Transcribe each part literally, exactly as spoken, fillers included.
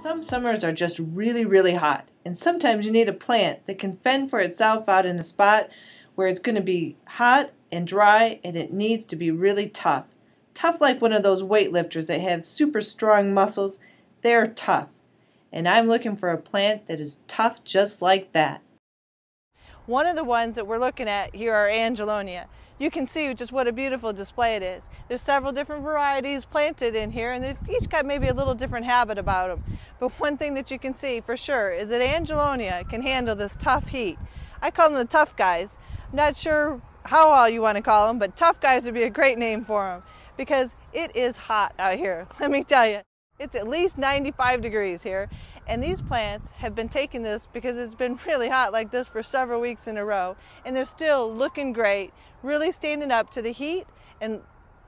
Some summers are just really, really hot, and sometimes you need a plant that can fend for itself out in a spot where it's going to be hot and dry, and it needs to be really tough. Tough like one of those weightlifters that have super strong muscles. They're tough. And I'm looking for a plant that is tough just like that. One of the ones that we're looking at here are Angelonia. You can see just what a beautiful display it is. There's several different varieties planted in here, and they've each got maybe a little different habit about them. But one thing that you can see for sure is that Angelonia can handle this tough heat. I call them the tough guys. I'm not sure how all you want to call them, but tough guys would be a great name for them because it is hot out here. Let me tell you, it's at least ninety-five degrees here. And these plants have been taking this because it's been really hot like this for several weeks in a row, and they're still looking great, really standing up to the heat and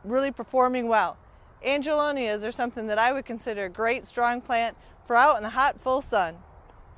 really performing well. Angelonias are something that I would consider a great strong plant for out in the hot full sun.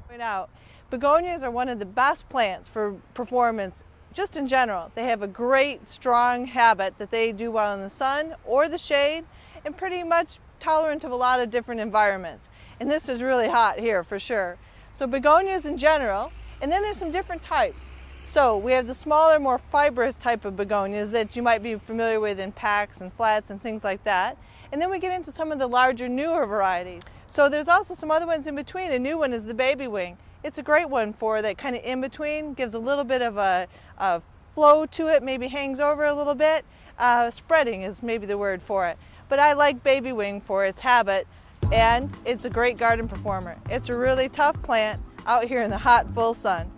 Right out, begonias are one of the best plants for performance just in general. They have a great strong habit that they do well in the sun or the shade, and pretty much tolerant of a lot of different environments, and this is really hot here for sure. So begonias in general, and then there's some different types. So we have the smaller, more fibrous type of begonias that you might be familiar with in packs and flats and things like that, and then we get into some of the larger, newer varieties. So there's also some other ones in between. A new one is the Baby Wing. It's a great one for that kind of in between, gives a little bit of a, a flow to it, maybe hangs over a little bit. Uh, spreading is maybe the word for it. But I like Baby Wing for its habit, and it's a great garden performer. It's a really tough plant out here in the hot full sun.